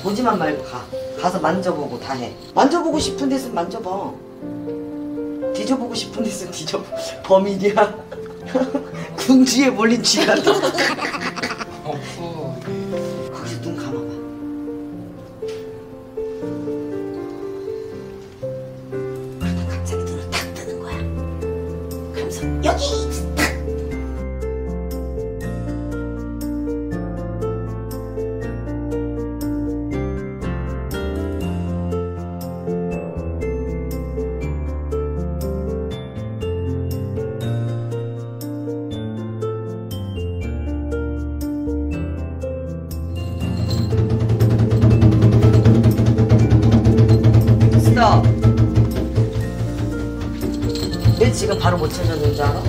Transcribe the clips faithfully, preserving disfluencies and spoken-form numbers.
보지만 말고 가. 가서 만져보고 다 해. 만져보고 싶은 데 있으면 만져봐. 뒤져보고 싶은 데 있으면 뒤져봐. 범인이야. 궁지에 몰린 쥐가. 거기서 눈 감아봐. 그리고 갑자기 눈을 탁 뜨는 거야. 그러면서 여기! 왜 지금 바로 못 찾았는지 알아?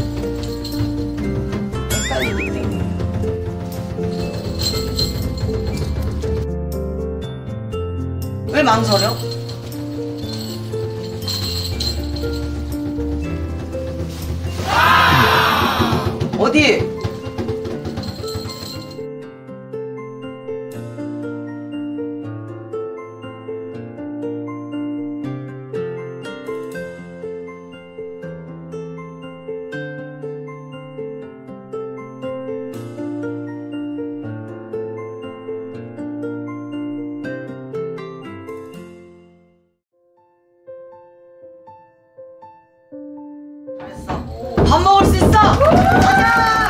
왜 망설여? 어디? 밥 먹을 수 있어! 가자!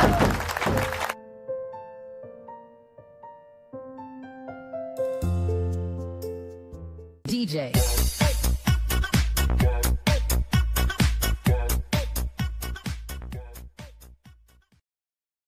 디제이